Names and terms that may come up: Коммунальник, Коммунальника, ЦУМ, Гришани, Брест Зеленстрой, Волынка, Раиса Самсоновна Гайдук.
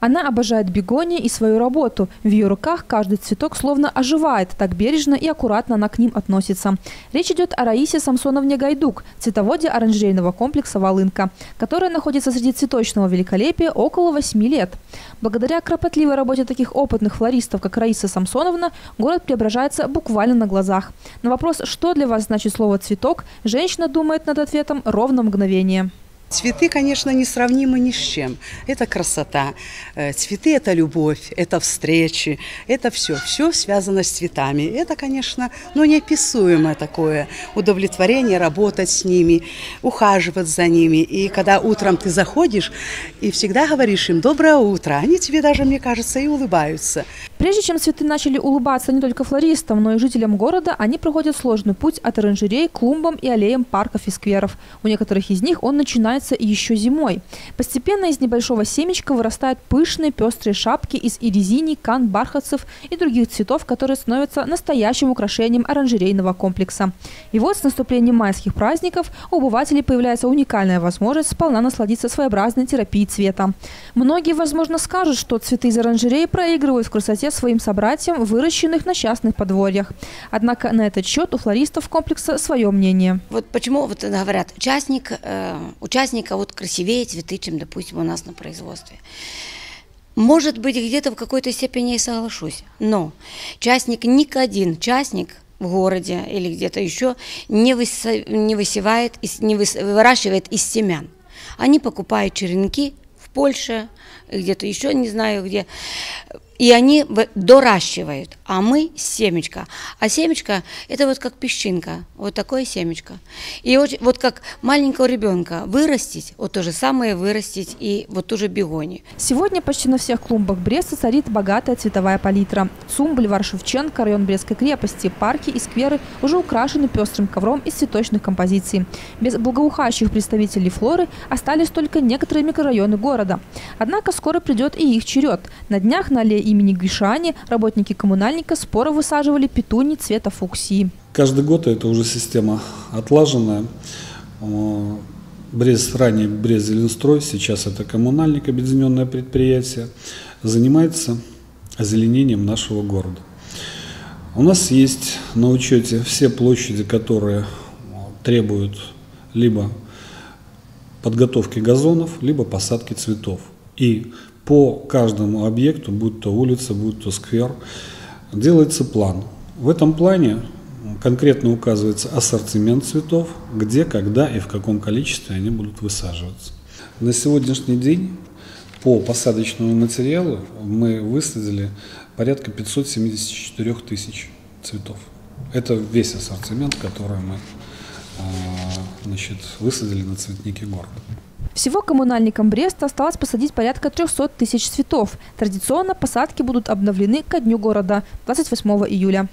Она обожает бегонии и свою работу. В ее руках каждый цветок словно оживает, так бережно и аккуратно она к ним относится. Речь идет о Раисе Самсоновне Гайдук, цветоводе оранжерейного комплекса «Волынка», которая находится среди цветочного великолепия около 8 лет. Благодаря кропотливой работе таких опытных флористов, как Раиса Самсоновна, город преображается буквально на глазах. На вопрос, что для вас значит слово «цветок», женщина думает над ответом ровно мгновение. Цветы, конечно, несравнимы ни с чем. Это красота, цветы – это любовь, это встречи, это все. Все связано с цветами. Это, конечно, неописуемое такое удовлетворение работать с ними, ухаживать за ними. И когда утром ты заходишь и всегда говоришь им «доброе утро», они тебе даже, мне кажется, и улыбаются. Прежде чем цветы начали улыбаться не только флористам, но и жителям города, они проходят сложный путь от оранжерей к клумбам и аллеям парков и скверов. У некоторых из них он начинается еще зимой. Постепенно из небольшого семечка вырастают пышные пестрые шапки из ирезиний, кан, бархатцев и других цветов, которые становятся настоящим украшением оранжерейного комплекса. И вот с наступлением майских праздников у обывателей появляется уникальная возможность сполна насладиться своеобразной терапией цвета. Многие, возможно, скажут, что цветы из оранжереи проигрывают в красоте своим собратьям, выращенных на частных подворьях. Однако на этот счет у флористов комплекса свое мнение. Вот почему говорят, участника красивее цветы, чем, допустим, у нас на производстве. Может быть, где-то в какой-то степени и соглашусь, но частник, ни один частник в городе или где-то еще не выращивает из семян. Они покупают черенки в Польше, где-то еще не знаю где. И они доращивают, а мы семечко. А семечко – это как песчинка, такое семечко. И как маленького ребенка вырастить, то же самое вырастить и ту же бегонию. Сегодня почти на всех клумбах Бреста царит богатая цветовая палитра. ЦУМ, бульвар Шевченко, район Брестской крепости, парки и скверы уже украшены пестрым ковром из цветочных композиций. Без благоухающих представителей флоры остались только некоторые микрорайоны города. Однако скоро придет и их черед. На днях на аллее имени Гришани работники коммунальника споро высаживали петуни цвета фуксии. Каждый год это уже система отлаженная. Ранее Брест Зеленстрой, сейчас это коммунальник, объединенное предприятие, занимается озеленением нашего города. У нас есть на учете все площади, которые требуют либо подготовки газонов, либо посадки цветов. И по каждому объекту, будь то улица, будь то сквер, делается план. В этом плане конкретно указывается ассортимент цветов, где, когда и в каком количестве они будут высаживаться. На сегодняшний день по посадочному материалу мы высадили порядка 574 тысяч цветов. Это весь ассортимент, который мы высадили на цветнике города. Всего коммунальникам Бреста осталось посадить порядка 300 тысяч цветов. Традиционно посадки будут обновлены ко дню города 28 июля.